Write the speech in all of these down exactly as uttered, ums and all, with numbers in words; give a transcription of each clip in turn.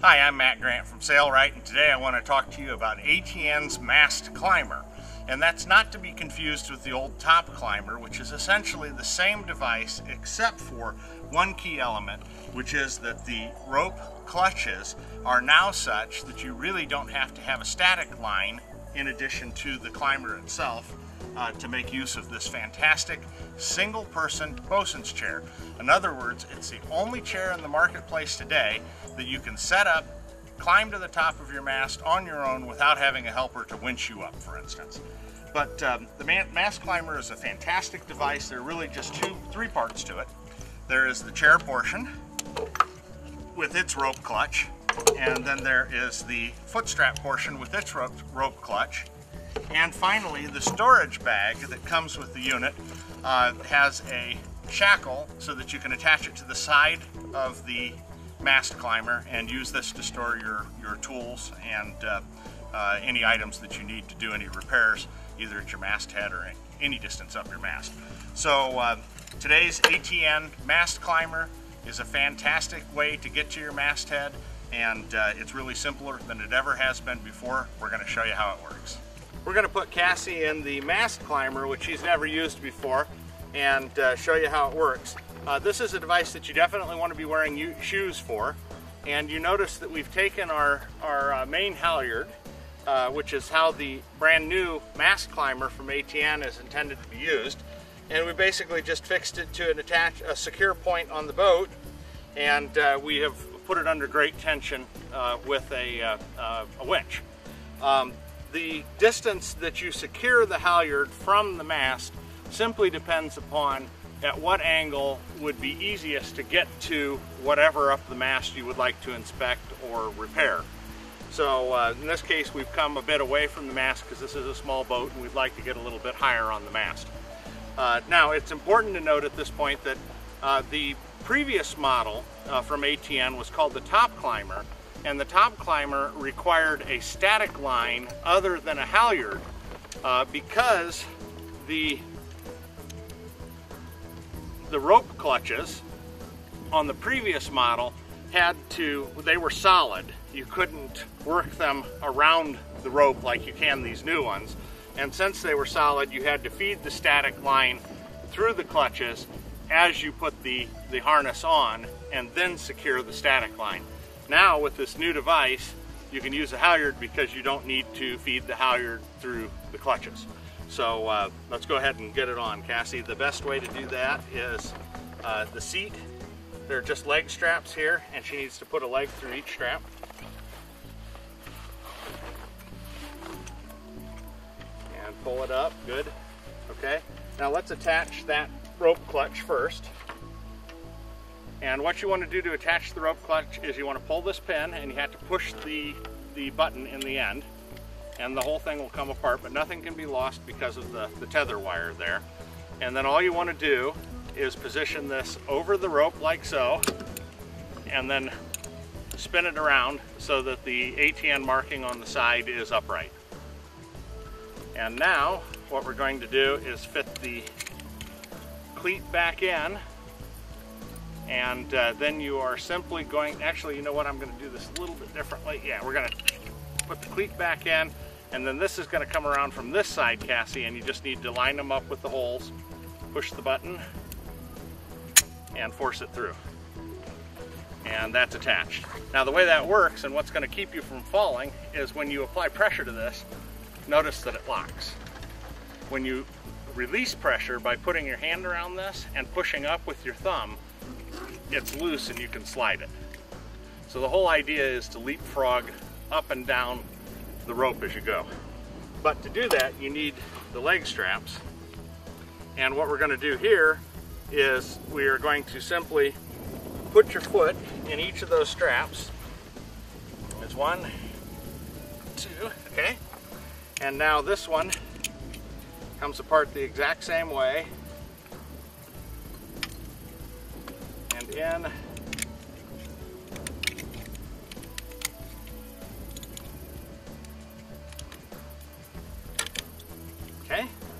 Hi, I'm Matt Grant from Sailrite, and today I want to talk to you about A T N's Mast Climber. And that's not to be confused with the old Top Climber, which is essentially the same device except for one key element, which is that the rope clutches are now such that you really don't have to have a static line in addition to the climber itself uh, to make use of this fantastic single-person Bosun's chair. In other words, it's the only chair in the marketplace today that you can set up, climb to the top of your mast on your own without having a helper to winch you up, for instance. But um, the Mast Climber is a fantastic device. There are really just two, three parts to it. There is the chair portion with its rope clutch, and then there is the foot strap portion with its rope, rope clutch, and finally the storage bag that comes with the unit uh, has a shackle so that you can attach it to the side of the Mast Climber and use this to store your, your tools and uh, uh, any items that you need to do any repairs, either at your masthead or any distance up your mast. So uh, today's A T N Mast Climber is a fantastic way to get to your masthead, and uh, it's really simpler than it ever has been before. We're going to show you how it works. We're going to put Cassie in the Mast Climber, which she's never used before, and uh, show you how it works. Uh, this is a device that you definitely want to be wearing shoes for, and you notice that we've taken our, our uh, main halyard, uh, which is how the brand new Mast Climber from A T N is intended to be used, and we basically just fixed it to an attach, a secure point on the boat, and uh, we have put it under great tension uh, with a, uh, uh, a winch. Um, the distance that you secure the halyard from the mast simply depends upon at what angle would be easiest to get to whatever up the mast you would like to inspect or repair. So uh, in this case, we've come a bit away from the mast because this is a small boat and we'd like to get a little bit higher on the mast. Uh, now, it's important to note at this point that uh, the previous model uh, from A T N was called the Top Climber, and the Top Climber required a static line other than a halyard uh, because the The rope clutches on the previous model had to, they were solid. You couldn't work them around the rope like you can these new ones. And since they were solid, you had to feed the static line through the clutches as you put the, the harness on and then secure the static line. Now with this new device, you can use a halyard because you don't need to feed the halyard through the clutches. So uh, let's go ahead and get it on, Cassie. The best way to do that is uh, the seat. There are just leg straps here, and she needs to put a leg through each strap. And pull it up, good. Okay, now let's attach that rope clutch first. And what you want to do to attach the rope clutch is you want to pull this pin, and you have to push the, the button in the end, and the whole thing will come apart, but nothing can be lost because of the, the tether wire there. And then all you want to do is position this over the rope like so, and then spin it around so that the A T N marking on the side is upright. And now what we're going to do is fit the cleat back in, and uh, then you are simply going, actually, you know what, I'm going to do this a little bit differently. Yeah, we're going to put the cleat back in, and then this is going to come around from this side, Cassie, and you just need to line them up with the holes, push the button, and force it through. And that's attached. Now the way that works, and what's going to keep you from falling, is when you apply pressure to this, notice that it locks. When you release pressure by putting your hand around this and pushing up with your thumb, it's loose and you can slide it. So the whole idea is to leapfrog up and down the rope as you go. But to do that, you need the leg straps. And what we're going to do here is we are going to simply put your foot in each of those straps. There's one, two, okay. And now this one comes apart the exact same way. And in.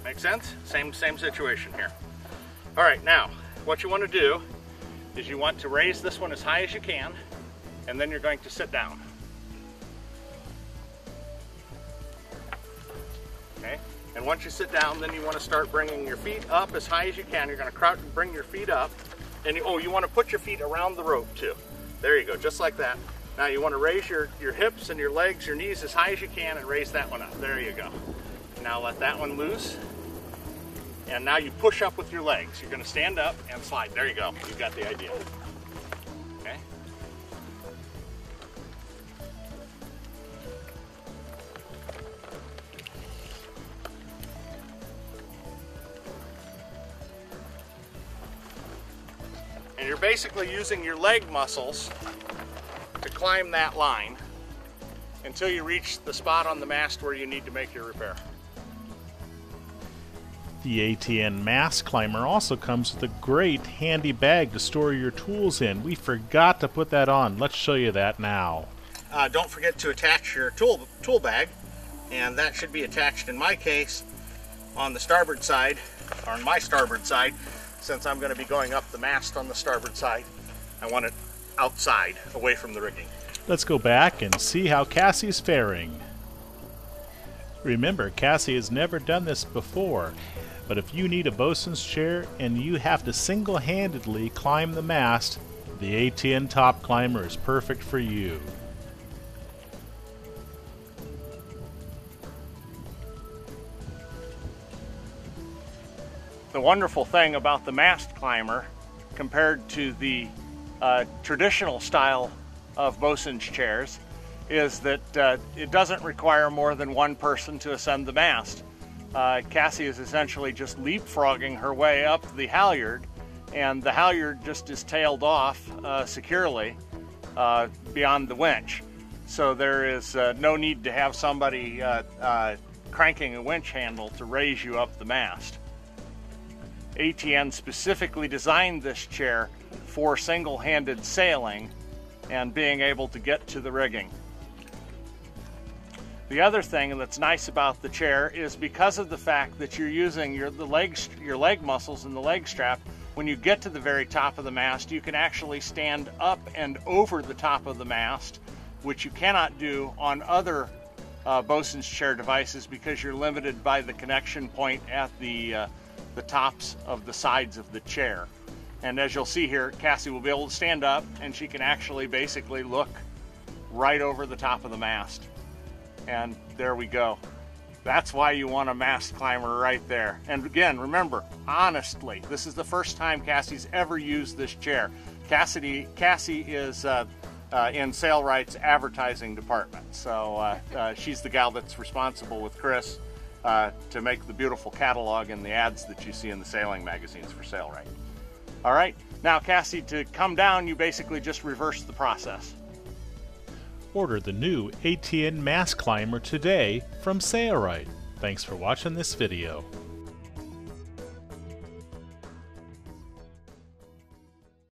Make sense? Same, same situation here. All right, now what you want to do is you want to raise this one as high as you can, and then you're going to sit down. Okay? And once you sit down, then you want to start bringing your feet up as high as you can. You're going to crouch and bring your feet up. And you, oh, you want to put your feet around the rope too. There you go, just like that. Now you want to raise your, your hips and your legs, your knees as high as you can and raise that one up. There you go. Now let that one loose. And now you push up with your legs. You're going to stand up and slide. There you go. You got the idea. Okay. And you're basically using your leg muscles to climb that line until you reach the spot on the mast where you need to make your repair. The A T N Mast Climber also comes with a great handy bag to store your tools in. We forgot to put that on. Let's show you that now. Uh, don't forget to attach your tool, tool bag, and that should be attached, in my case, on the starboard side, or on my starboard side, since I'm going to be going up the mast on the starboard side. I want it outside, away from the rigging. Let's go back and see how Cassie's faring. Remember, Cassie has never done this before, but if you need a bosun's chair and you have to single-handedly climb the mast, the A T N Top Climber is perfect for you. The wonderful thing about the Mast Climber compared to the uh, traditional style of bosun's chairs is that uh, it doesn't require more than one person to ascend the mast. Uh, Cassie is essentially just leapfrogging her way up the halyard, and the halyard just is tailed off uh, securely uh, beyond the winch. So there is uh, no need to have somebody uh, uh, cranking a winch handle to raise you up the mast. A T N specifically designed this chair for single-handed sailing and being able to get to the rigging. The other thing that's nice about the chair is because of the fact that you're using your, the legs, your leg muscles and the leg strap, when you get to the very top of the mast, you can actually stand up and over the top of the mast, which you cannot do on other uh, bosun's chair devices because you're limited by the connection point at the, uh, the tops of the sides of the chair. And as you'll see here, Cassie will be able to stand up and she can actually basically look right over the top of the mast. And there we go. That's why you want a Mast Climber right there. And again, remember, honestly, this is the first time Cassie's ever used this chair. Cassidy, Cassie is uh, uh, in Sailrite's advertising department. So uh, uh, she's the gal that's responsible with Chris uh, to make the beautiful catalog and the ads that you see in the sailing magazines for Sailrite. All right, now Cassie, to come down, you basically just reverse the process. Order the new A T N Mast Climber today from Sailrite. Thanks for watching this video.